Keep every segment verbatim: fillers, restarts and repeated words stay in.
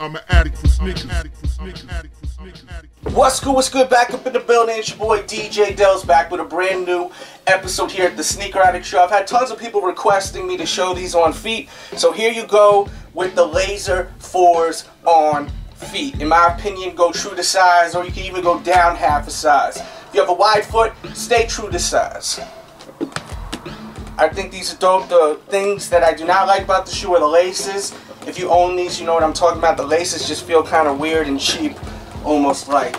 I'm an addict for sneakers. What's good, what's good? Back up in the building. It's your boy D J Delz back with a brand new episode here at the Sneaker Addict Show. I've had tons of people requesting me to show these on feet. So here you go with the Laser fours on feet. In my opinion, go true to size, or you can even go down half a size. If you have a wide foot, stay true to size. I think these are dope. The things that I do not like about the shoe are the laces. If you own these, you know what I'm talking about. The laces just feel kind of weird and cheap, almost like.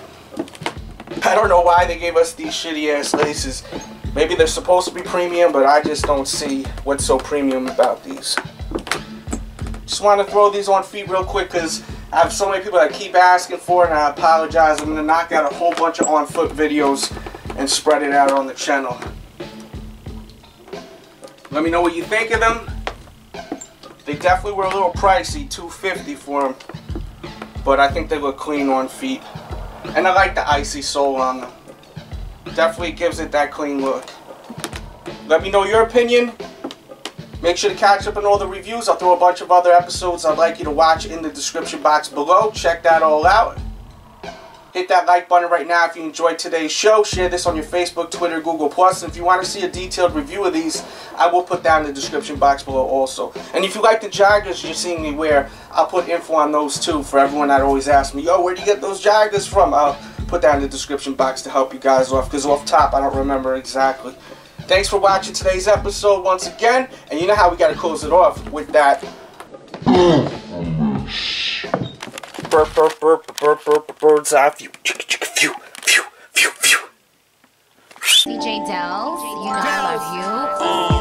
I don't know why they gave us these shitty-ass laces. Maybe they're supposed to be premium, but I just don't see what's so premium about these. Just want to throw these on feet real quick because I have so many people that keep asking for it, and I apologize. I'm going to knock out a whole bunch of on-foot videos and spread it out on the channel. Let me know what you think of them. They definitely were a little pricey, two fifty for them, but I think they look clean on feet. And I like the icy sole on them. Definitely gives it that clean look. Let me know your opinion. Make sure to catch up on all the reviews. I'll throw a bunch of other episodes I'd like you to watch in the description box below. Check that all out. Hit that like button right now if you enjoyed today's show. Share this on your Facebook, Twitter, Google plus. And if you want to see a detailed review of these, I will put that in the description box below also. And if you like the joggers you're seeing me wear, I'll put info on those too for everyone that always asks me, yo, where do you get those joggers from? I'll put that in the description box to help you guys off, because off top, I don't remember exactly. Thanks for watching today's episode once again. And you know how we got to close it off with that. Burp, burp, burp, burp, burp, bird's eye view. View, view, view, view. D J Delz, you know I love you.